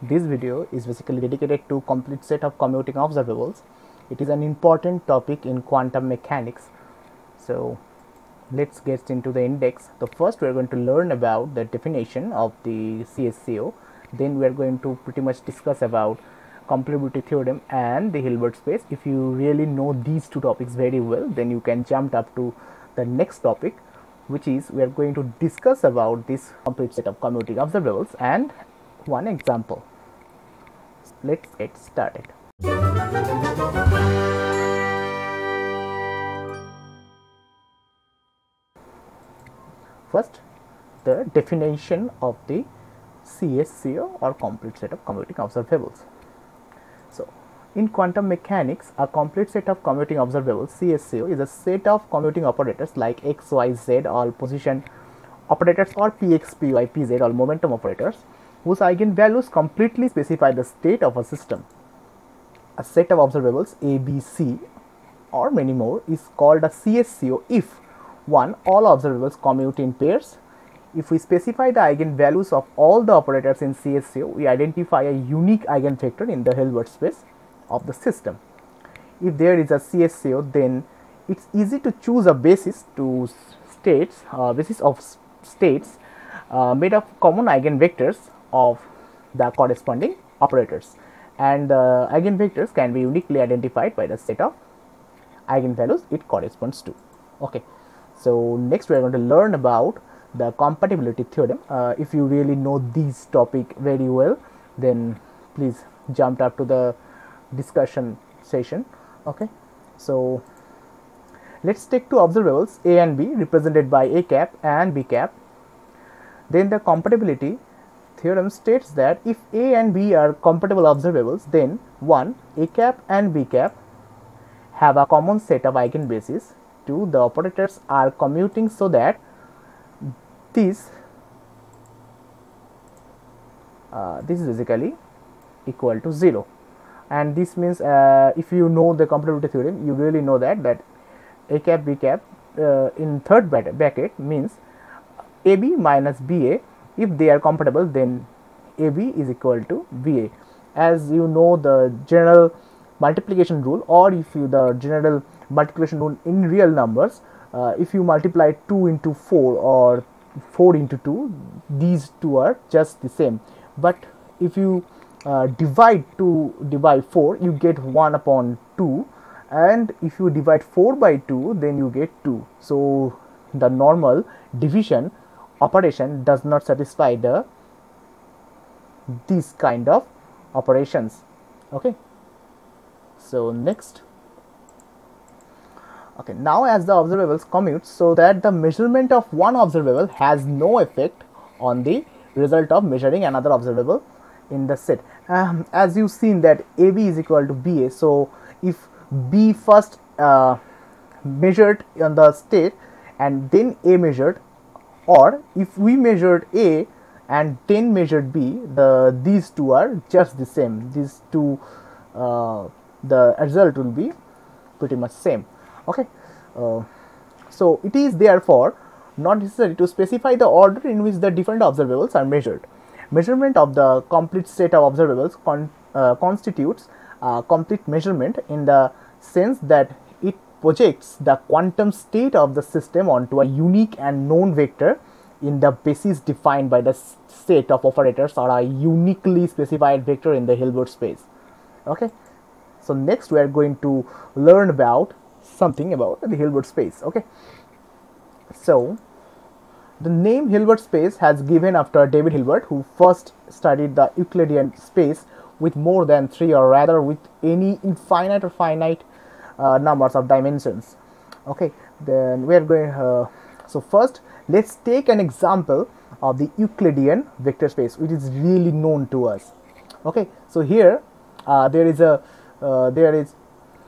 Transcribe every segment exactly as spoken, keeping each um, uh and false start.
This video is basically dedicated to complete set of commuting observables. It is an important topic in quantum mechanics. So let's get into the index. So first we are going to learn about the definition of the C S C O. Then we are going to pretty much discuss about complementarity theorem and the Hilbert space. If you really know these two topics very well, then you can jump up to the next topic, which is we are going to discuss about this complete set of commuting observables and one example. Let's get started. First, the definition of the C S C O or complete set of commuting observables. So, in quantum mechanics, a complete set of commuting observables C S C O is a set of commuting operators like x, y, z, all position operators, or px, py, pz, all momentum operators, whose eigenvalues completely specify the state of a system. A set of observables A, B, C, or many more is called a C S C O if one, all observables commute in pairs. If we specify the eigenvalues of all the operators in C S C O, we identify a unique eigenvector in the Hilbert space of the system. If there is a C S C O, then it's easy to choose a basis to states, uh, basis of states uh, made of common eigenvectors of the corresponding operators, and the uh, eigenvectors can be uniquely identified by the set of eigenvalues it corresponds to. Okay, so next we are going to learn about the compatibility theorem. Uh, if you really know these topic very well, then please jump up to the discussion session. Okay, so let's take two observables A and B represented by A cap and B cap. Then the compatibility theorem states that if A and B are compatible observables, then one, A cap and B cap have a common set of eigenbases. Two, the operators are commuting so that This, uh, this is basically equal to zero, and this means uh, if you know the compatibility theorem, you really know that that A cap B cap uh, in third bracket means A B minus B A. If they are compatible, then A B is equal to B A. As you know the general multiplication rule, or if you the general multiplication rule in real numbers, uh, if you multiply two into four or four into two, these two are just the same, but if you uh, divide two divide four, you get one upon two, and if you divide four by two, then you get two. So the normal division operation does not satisfy the these kind of operations. Okay, so next. Okay, now as the observables commute so that the measurement of one observable has no effect on the result of measuring another observable in the set. Um, as you've seen that A B is equal to B A, so if B first uh, measured on the state and then A measured, or if we measured A and then measured B, the these two are just the same. These two, uh, the result will be pretty much same. Okay, uh, so it is therefore not necessary to specify the order in which the different observables are measured. Measurement of the complete set of observables con uh, constitutes a complete measurement in the sense that it projects the quantum state of the system onto a unique and known vector in the basis defined by the set of operators, or a uniquely specified vector in the Hilbert space. Okay, so next we are going to learn about something about the Hilbert space. Okay, so the name Hilbert space has given after David Hilbert, who first studied the Euclidean space with more than three, or rather with any infinite or finite uh, numbers of dimensions. Okay, then we are going. Uh, so first, let's take an example of the Euclidean vector space, which is really known to us. Okay, so here uh, there is a uh, there is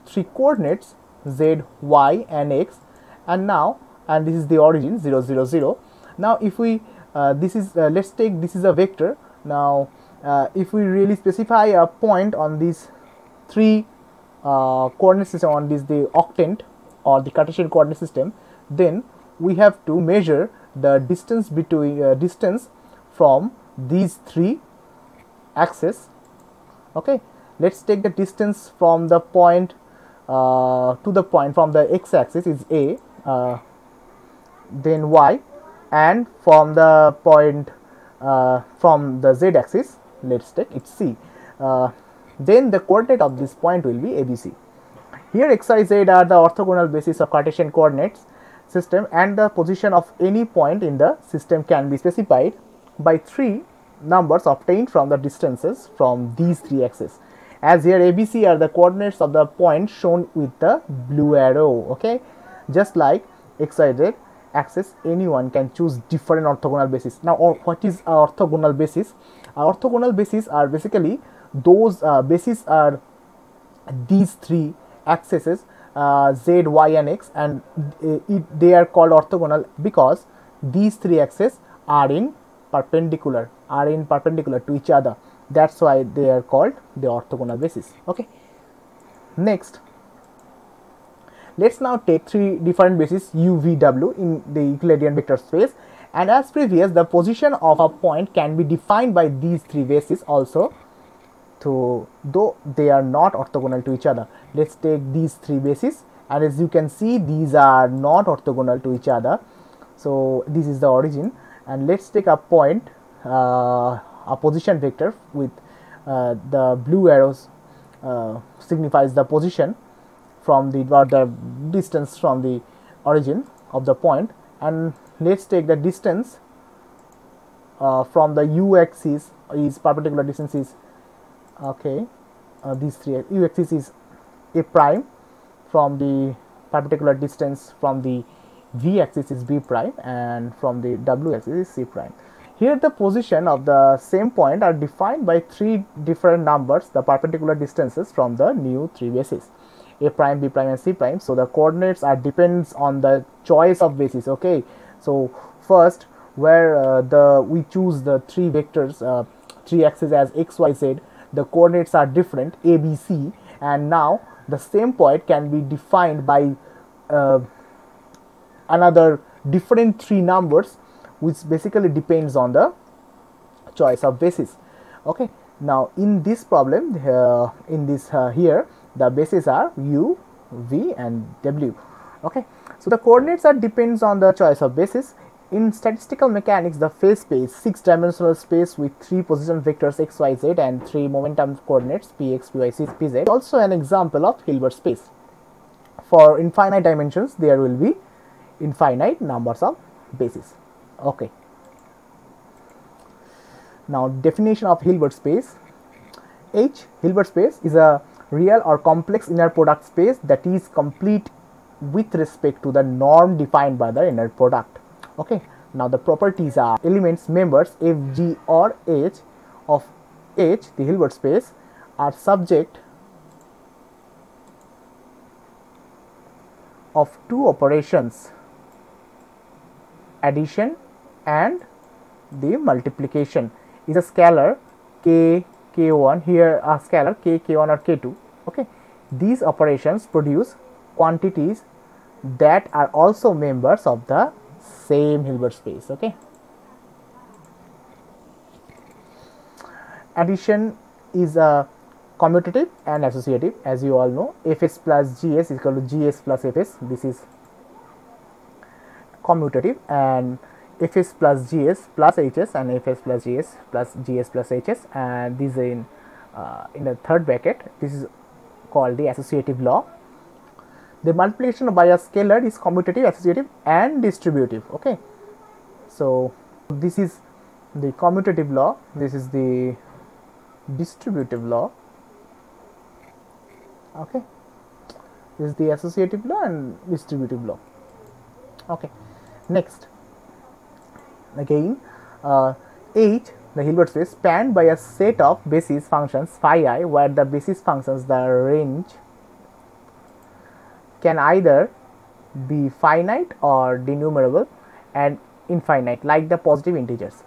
three coordinates, z, y and x, and now and this is the origin zero zero zero. Now if we uh, this is uh, let's take this is a vector. Now uh, if we really specify a point on these three uh, coordinate system, on this the octant or the Cartesian coordinate system, then we have to measure the distance between uh, distance from these three axis. Okay, let us take the distance from the point uh, to the point from the x axis is a, uh, then y, and from the point uh, from the z axis, let us take it c. Uh, then the coordinate of this point will be A B C. Here x, y, z are the orthogonal basis of Cartesian coordinates system, and the position of any point in the system can be specified by three numbers obtained from the distances from these three axes. As here A B C are the coordinates of the point shown with the blue arrow. Okay, just like x, y, z axis, anyone can choose different orthogonal bases. Now, or what is an orthogonal basis? Our orthogonal bases are basically those uh, bases are these three axes, uh, z, y, and x, and th it, they are called orthogonal because these three axes are in perpendicular, are in perpendicular to each other. That's why they are called the orthogonal bases. Okay. Next, let's now take three different bases u, v, w in the Euclidean vector space. And as previous, the position of a point can be defined by these three bases also, to, though they are not orthogonal to each other. Let us take these three bases, and as you can see, these are not orthogonal to each other. So, this is the origin, and let us take a point, uh, a position vector with uh, the blue arrows uh, signifies the position from the, or the distance from the origin of the point. And let us take the distance uh, from the u axis is perpendicular distance is okay. Uh, these three u axis is a prime, from the perpendicular distance from the v axis is b prime, and from the w axis is c prime. Here the position of the same point are defined by three different numbers, the perpendicular distances from the new three bases, a prime, b prime, and c prime. So the coordinates are depends on the choice of bases. Okay, so first where uh, the we choose the three vectors, uh, three axes as x, y, z, the coordinates are different a, b, c, and now the same point can be defined by uh, another different three numbers, which basically depends on the choice of bases. Okay, now in this problem, uh, in this uh, here the bases are u, v, and w. Okay, so the coordinates are depends on the choice of bases. In statistical mechanics, the phase space, six dimensional space with three position vectors x, y, z, and three momentum coordinates px, py, pz, also an example of Hilbert space. For infinite dimensions, there will be infinite numbers of bases. Okay, now definition of Hilbert space. H Hilbert space is a real or complex inner product space that is complete with respect to the norm defined by the inner product. Okay, now the properties are elements, members f, g, or h of H, the Hilbert space, are subject of two operations, addition and the multiplication, is a scalar k, k one, here a scalar k, k one, or k two. Okay, these operations produce quantities that are also members of the same Hilbert space. Okay, addition is a commutative and associative, as you all know. Fs plus Gs is equal to Gs plus Fs. This is commutative, and Fs plus Gs plus Hs, and Fs plus Gs plus Gs plus Hs, and these are in uh, in the third bracket. This is called the associative law. The multiplication by a scalar is commutative, associative, and distributive. Okay, so this is the commutative law, this is the distributive law. Okay, this is the associative law and distributive law. Okay, next, again, uh, H, the Hilbert space, spanned by a set of basis functions phi I, where the basis functions, the range, can either be finite or denumerable and infinite, like the positive integers.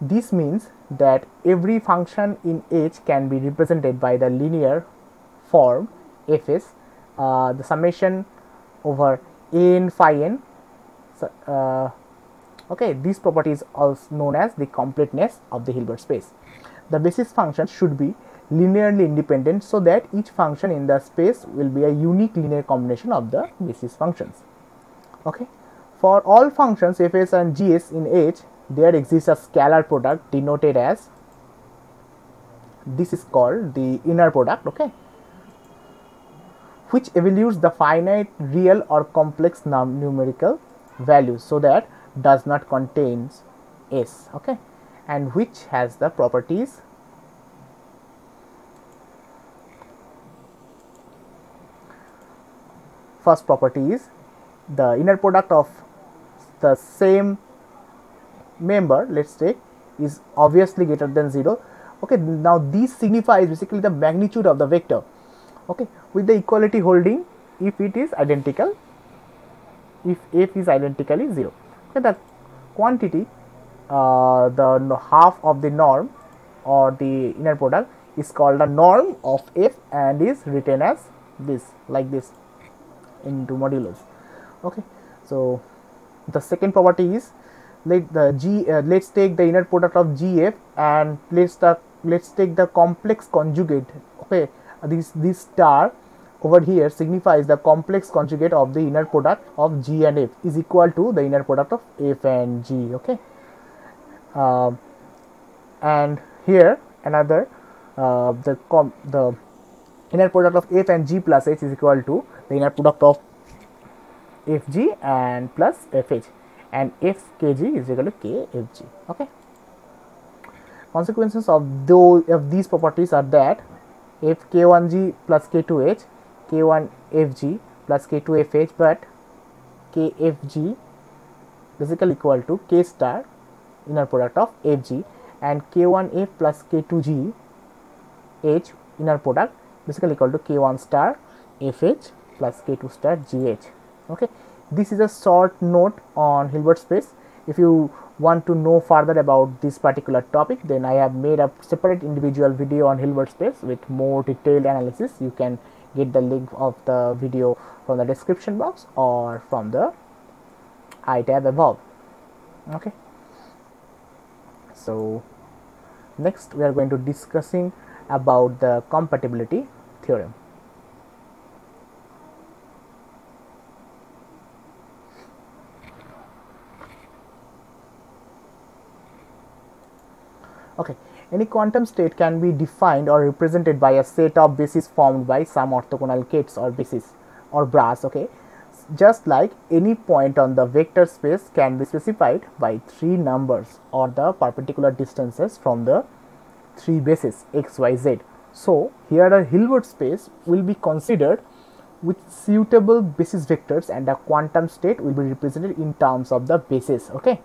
This means that every function in H can be represented by the linear form Fs, uh, the summation over an phi n. So, uh, okay, this property is also known as the completeness of the Hilbert space. The basis function should be linearly independent so that each function in the space will be a unique linear combination of the basis functions. Okay. For all functions f(s) and g(s) in H, there exists a scalar product denoted as, this is called the inner product, okay, which evolves the finite real or complex num numerical value so that does not contains S, okay, and which has the properties first property is the inner product of the same member, let us take, is obviously greater than zero. Okay, now this signifies basically the magnitude of the vector, okay, with the equality holding if it is identical, if f is identically zero. Okay, the quantity, uh, the half of the norm or the inner product is called the norm of f and is written as this, like this, into modulus. Okay, so the second property is, let the g uh, let's take the inner product of gf and let's the let's take the complex conjugate. Okay, this this star over here signifies the complex conjugate of the inner product of g and f is equal to the inner product of f and g. Okay, uh, and here another uh, the com the inner product of f and g plus h is equal to the inner product of fg and plus fh, and fkg is equal to kfg. Okay. Consequences of those of these properties are that f k one g plus k two h, k one f g plus k two f h, but kfg basically equal to k star inner product of fg and k one f plus k two g h inner product basically equal to k one star fh plus k two star gh. Okay, this is a short note on Hilbert space. If you want to know further about this particular topic, then I have made a separate individual video on Hilbert space with more detailed analysis. You can get the link of the video from the description box or from the I tab above. Okay, so next we are going to discussing about the compatibility theorem. Okay, any quantum state can be defined or represented by a set of bases formed by some orthogonal gates or bases or bras. Okay, just like any point on the vector space can be specified by three numbers or the perpendicular distances from the three bases x, y, z. So here the Hilbert space will be considered with suitable basis vectors, and the quantum state will be represented in terms of the bases. Okay.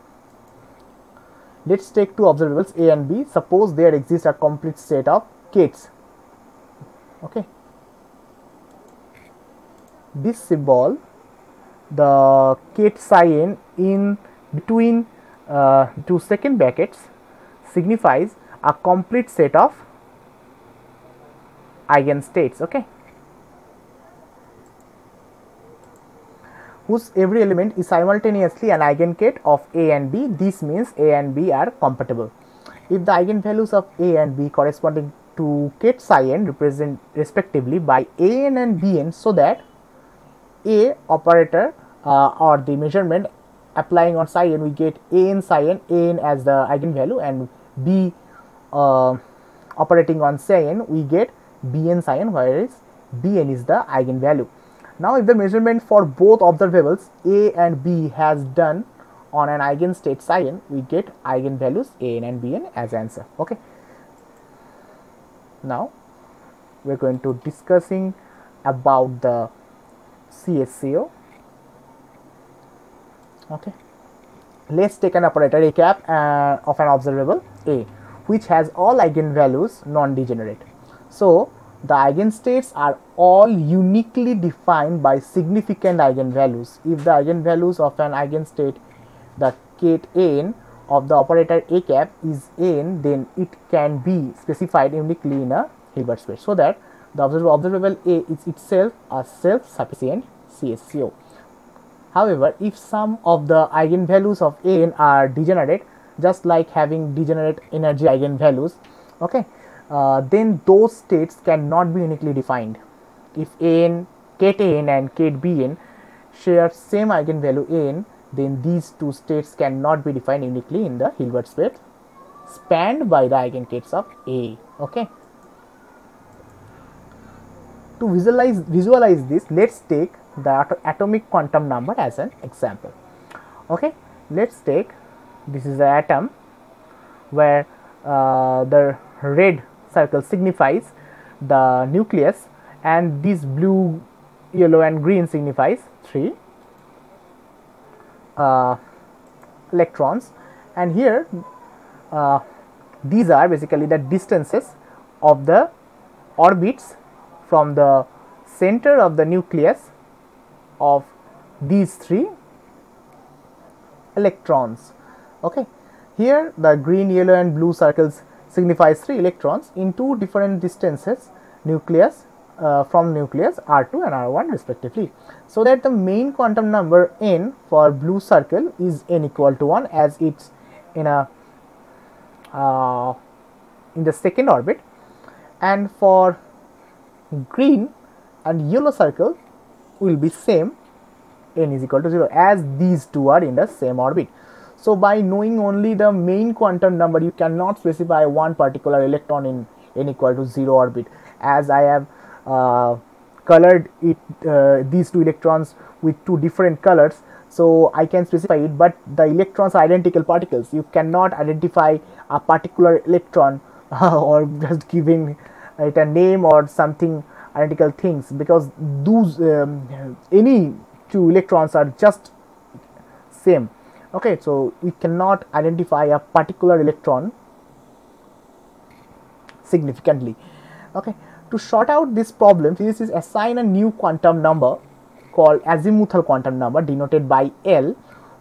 Let's take two observables A and B. Suppose there exists a complete set of gates. Okay. This symbol, the gate psi n in between uh, two second brackets, signifies a complete set of eigenstates. Okay. Whose every element is simultaneously an eigengate of A and B. This means A and B are compatible if the eigenvalues of A and B corresponding to gate psi n represent respectively by A n and B n, so that A operator uh, or the measurement applying on psi n, we get A n psi n, A n as the eigenvalue, and B uh, operating on psi n, we get B n psi n, whereas B n is the eigenvalue. Now, if the measurement for both observables A and B has done on an eigenstate psi n, we get eigenvalues A n and B n as answer. Okay. Now, we are going to discussing about the C S C O. Okay. Let us take an operator A cap uh, of an observable A, which has all eigenvalues non-degenerate. So, the eigenstates are all uniquely defined by significant eigenvalues. If the eigenvalues of an eigenstate, the gate an of the operator A cap is an, then it can be specified uniquely in a Hilbert space, so that the observable A is itself a self-sufficient C S C O. However, if some of the eigenvalues of an are degenerate, just like having degenerate energy eigenvalues, okay, uh, then those states cannot be uniquely defined. If An, ket An and ket Bn share same eigenvalue An, then these two states cannot be defined uniquely in the Hilbert space spanned by the eigenstates of A. Okay. To visualize visualize this, let's take the at atomic quantum number as an example. Okay, let's take this is the atom where uh, the red circle signifies the nucleus, and this blue, yellow, and green signifies three uh, electrons, and here uh, these are basically the distances of the orbits from the center of the nucleus of these three electrons. Okay, here the green, yellow, and blue circles signifies three electrons in two different distances nucleus uh, from nucleus R two and R one respectively, so that the main quantum number n for blue circle is n equal to one, as it's in a uh, in the second orbit, and for green and yellow circle will be same, n is equal to zero, as these two are in the same orbit. So by knowing only the main quantum number, you cannot specify one particular electron in n equal to zero orbit, as I have uh, colored it uh, these two electrons with two different colors, so I can specify it, but the electrons are identical particles. You cannot identify a particular electron or just giving it a name or something identical things, because those um, any two electrons are just same. Okay, so we cannot identify a particular electron significantly. Okay, to sort out this problem, physicists assign a new quantum number called azimuthal quantum number, denoted by L,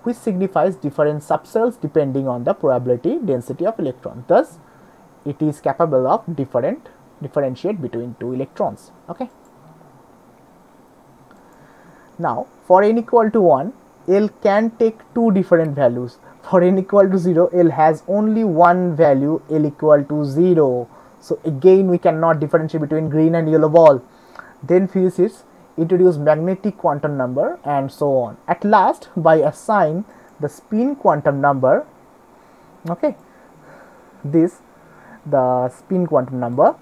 which signifies different subcells depending on the probability density of electron. Thus, it is capable of different differentiate between two electrons. Okay. Now, for n equal to one, L can take two different values. For n equal to zero, L has only one value, L equal to zero. So again, we cannot differentiate between green and yellow ball. Then physicists introduce magnetic quantum number and so on. At last, by assign the spin quantum number, okay, this the spin quantum number,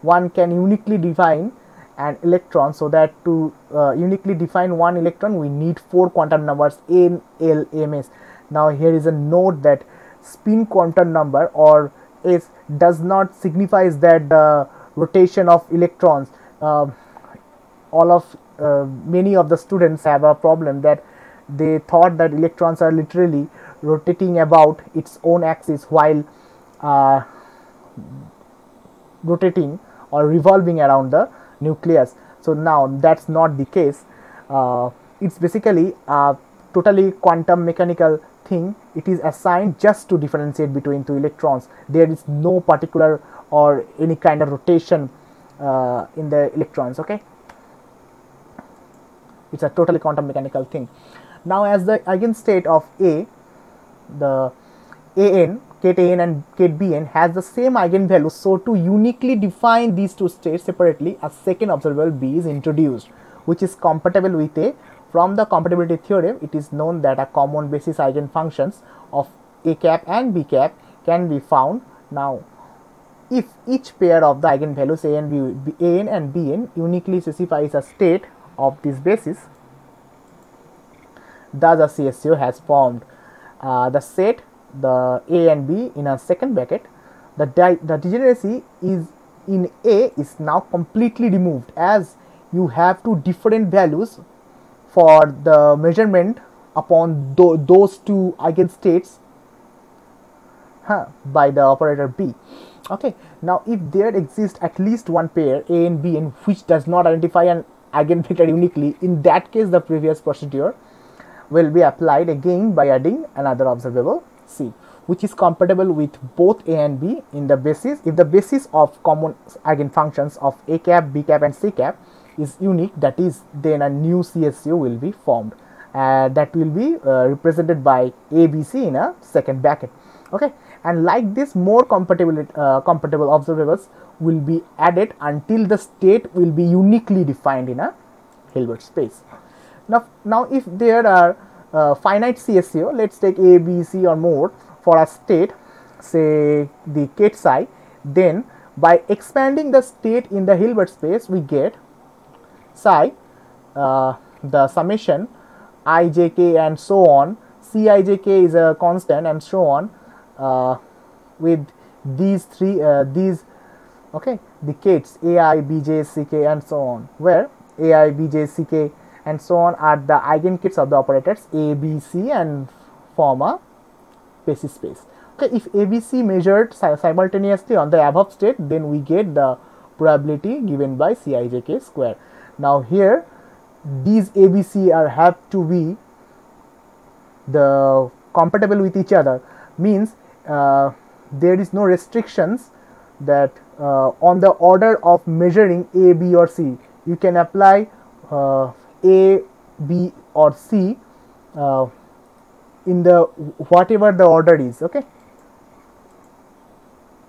one can uniquely define an electron, so that to uh, uniquely define one electron we need four quantum numbers n, l, m, s. Now here is a note that spin quantum number or s does not signifies that the rotation of electrons. Uh, all of uh, many of the students have a problem that they thought that electrons are literally rotating about its own axis while uh, rotating or revolving around the nucleus. So now that's not the case. Uh, it's basically a totally quantum mechanical thing. It is assigned just to differentiate between two electrons. There is no particular or any kind of rotation uh, in the electrons. Okay, it's a totally quantum mechanical thing. Now, as the eigenstate of A, the An, ket An and ket Bn has the same eigenvalue, so to uniquely define these two states separately, a second observable B is introduced, which is compatible with A. From the compatibility theorem, it is known that a common basis eigenfunctions of A cap and B cap can be found. Now, if each pair of the eigenvalues A and B, An and Bn uniquely specifies a state of this basis, thus a C S C O has formed. Uh, the set the A and B in a second bracket, the, the degeneracy is in A is now completely removed, as you have two different values for the measurement upon tho those two eigenstates huh, by the operator B. Okay, now if there exists at least one pair A and B and which does not identify an eigenvector uniquely, in that case the previous procedure will be applied again by adding another observable C, which is compatible with both A and B in the basis if the basis of common eigenfunctions of A cap, B cap, and C cap is unique. That is, then a new C S C O will be formed uh, that will be uh, represented by A B C in a second bracket. Okay, and like this more compatible uh, compatible observables will be added until the state will be uniquely defined in a Hilbert space. Now, now if there are uh, finite C S C O, let us take A, B, C or more for a state, say the ket psi, then by expanding the state in the Hilbert space we get psi, uh, the summation I, j, k and so on, C, I, j, k is a constant and so on, uh, with these three, uh, these okay, the kets A, I, B, j, C, k and so on, where A, I, B, j, C, k and so on are the eigenkets of the operators A, B, C and form a basis space. Okay, if A, B, C measured simultaneously on the above state, then we get the probability given by C, I, j, k square. Now here these A, B, C are have to be the compatible with each other, means uh, there is no restrictions that uh, on the order of measuring A, B or C. You can apply uh, A, B or C uh, in the whatever the order is. Okay.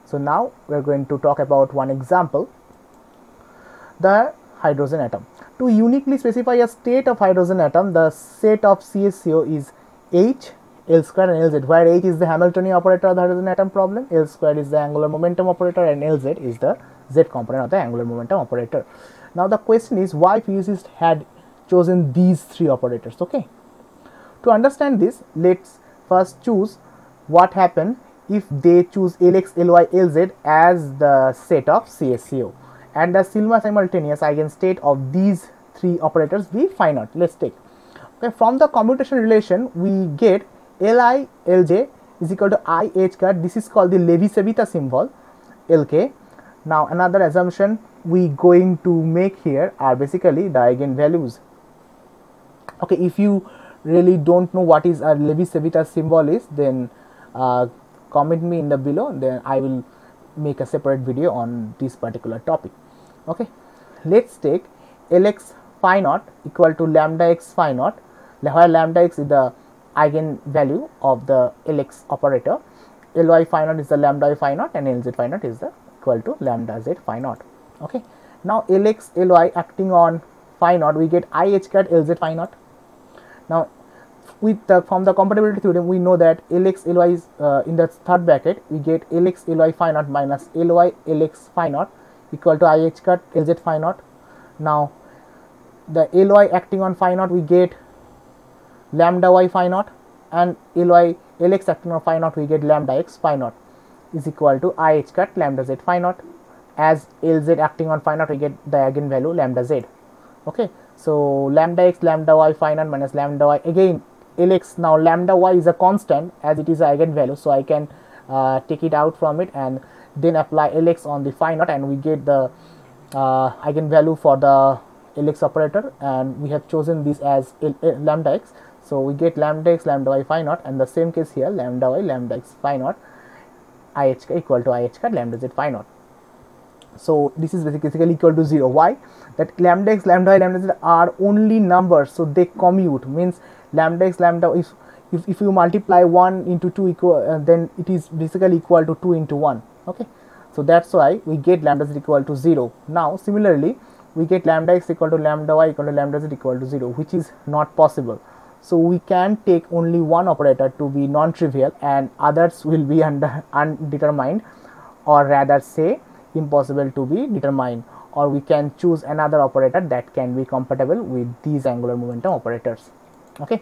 So now we are going to talk about one example, the hydrogen atom. To uniquely specify a state of hydrogen atom, the set of C S C O is H, L square and L Z, where H is the Hamiltonian operator of the hydrogen atom problem, L square is the angular momentum operator and L Z is the Z component of the angular momentum operator. Now the question is why physicists had chosen these three operators. Okay, to understand this, let's first choose what happened if they choose L X, L Y, L Z as the set of C S C O and the simultaneous eigenstate of these three operators be phi naught. Let's take. Okay, from the commutation relation we get Li, Lj is equal to I h cut. This is called the Levi-Civita symbol Lk. Now another assumption we going to make here are basically the eigenvalues. Okay, if you really don't know what is a Levi-Civita symbol is, then uh, comment me in the below, then I will make a separate video on this particular topic. Okay, let's take Lx phi naught equal to lambda x phi naught, where lambda x is the eigenvalue of the Lx operator, Ly phi naught is the lambda phi naught and Lz phi naught is the equal to lambda z phi naught. Okay, now Lx, Ly acting on phi naught, we get I h cat Lz phi naught. Now with the, from the compatibility theorem we know that Lx, Ly is uh, in the third bracket we get Lx, Ly phi naught minus Ly, Lx phi naught equal to I h cat Lz phi naught. Now the Ly acting on phi naught we get lambda y phi naught and Ly, Lx acting on phi naught we get lambda x phi naught is equal to I h cut lambda z phi naught. As Lz acting on phi naught we get the eigenvalue lambda z. Okay, so lambda x, lambda y phi naught minus lambda y, again Lx, now lambda y is a constant as it is an eigenvalue, so I can uh, take it out from it and then apply Lx on the phi naught and we get the uh, eigenvalue for the Lx operator, and we have chosen this as L, uh, lambda x. So we get lambda x, lambda y phi naught, and the same case here lambda y, lambda x phi naught I h equal to I h cut lambda z phi naught. So this is basically equal to zero. Why? That lambda x, lambda y, lambda z are only numbers, so they commute, means lambda x, lambda if if, if you multiply one into two equal uh, then it is basically equal to two into one. Okay, so that's why we get lambda z equal to zero. Now similarly we get lambda x equal to lambda y equal to lambda z equal to zero, which is not possible. So we can take only one operator to be non-trivial and others will be under undetermined, or rather say impossible to be determined, or we can choose another operator that can be compatible with these angular momentum operators. Okay,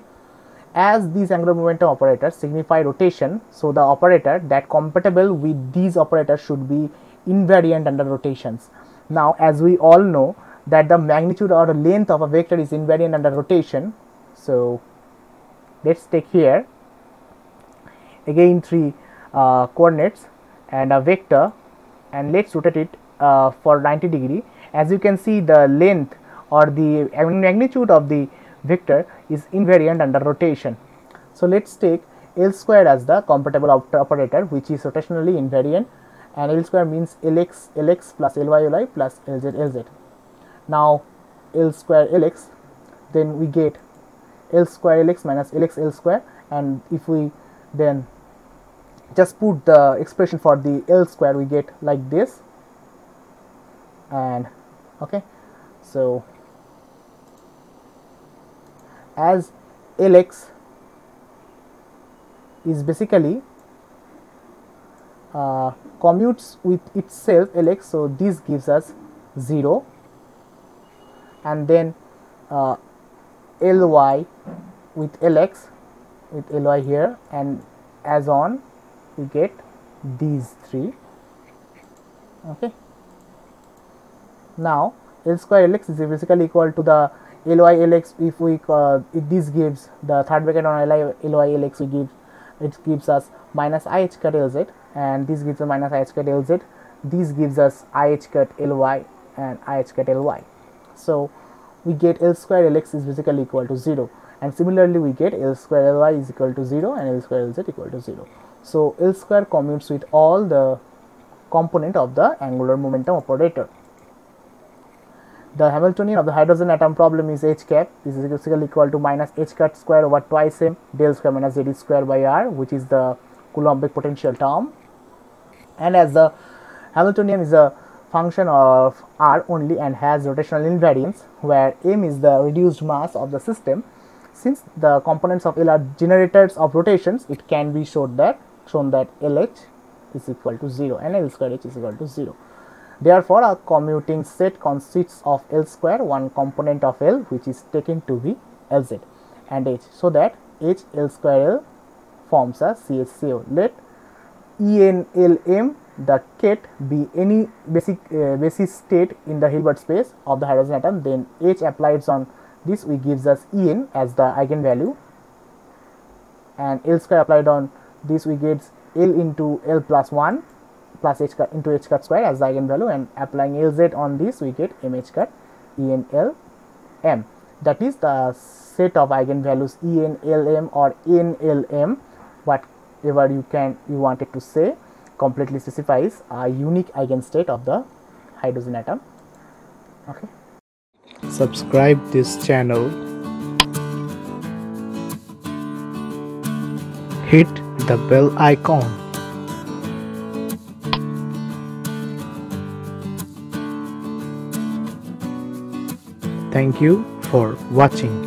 as these angular momentum operators signify rotation, so the operator that compatible with these operators should be invariant under rotations. Now as we all know that the magnitude or the length of a vector is invariant under rotation, so let's take here again three uh, coordinates and a vector, and let's rotate it uh, for ninety degree. As you can see, the length or the magnitude of the vector is invariant under rotation. So let's take L square as the compatible op operator which is rotationally invariant, and L square means Lx, Lx plus Ly, Ly plus Lz, Lz. Now L square Lx, then we get L square Lx minus Lx L square, and if we then just put the expression for the L square, we get like this. And okay, so as Lx is basically uh, commutes with itself Lx, so this gives us zero, and then uh, Ly with Lx with Ly here, and as on we get these three. Okay, now L square Lx is basically equal to the Ly Lx. If we uh, if this gives the third bracket on Ly Ly Lx, we give it gives us minus I h cut Lz, and this gives us minus I h cut Lz. This gives us I h cut Ly and I h cut Ly. So we get L square Lx is basically equal to zero, and similarly we get L square Ly is equal to zero and L square Lz equal to zero. So L square commutes with all the component of the angular momentum operator. The Hamiltonian of the hydrogen atom problem is h cap. This is basically equal to minus h cut square over twice m del square minus z square by r, which is the Coulombic potential term. And as the Hamiltonian is a function of r only and has rotational invariance, where m is the reduced mass of the system, since the components of L are generators of rotations, it can be shown that shown that Lh is equal to zero and L square h is equal to zero. Therefore, a commuting set consists of L square, one component of L which is taken to be Lz, and H, so that H L square L forms a C S C O. Let E N L M the ket be any basic uh, basis state in the Hilbert space of the hydrogen atom, then H applied on this we gives us En as the eigenvalue, and L square applied on this we gets L into L plus one plus h cut into h cut square as the eigenvalue, and applying Lz on this we get m h cut En L m. That is the set of eigenvalues En L m or N L m, whatever you can you wanted to say, completely specifies a unique eigenstate of the hydrogen atom. Okay. Subscribe this channel. Hit the bell icon. Thank you for watching.